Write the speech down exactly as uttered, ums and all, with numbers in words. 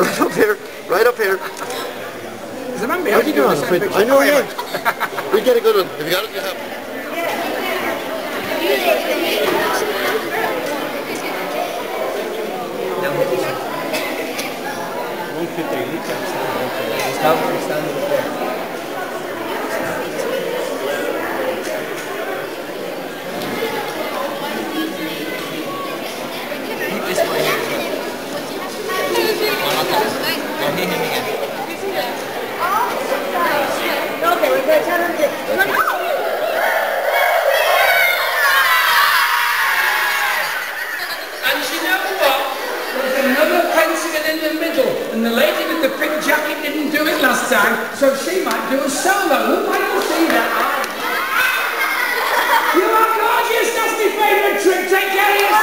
Right up here, right up here. Is it my man? What are you doing? Picture? I know it. We get a good one. If you got it, you have it. And the lady with the print jacket didn't do it last time, so she might do a solo. Why don't you see that? You are gorgeous. That's my favourite trick. Take care of yourself.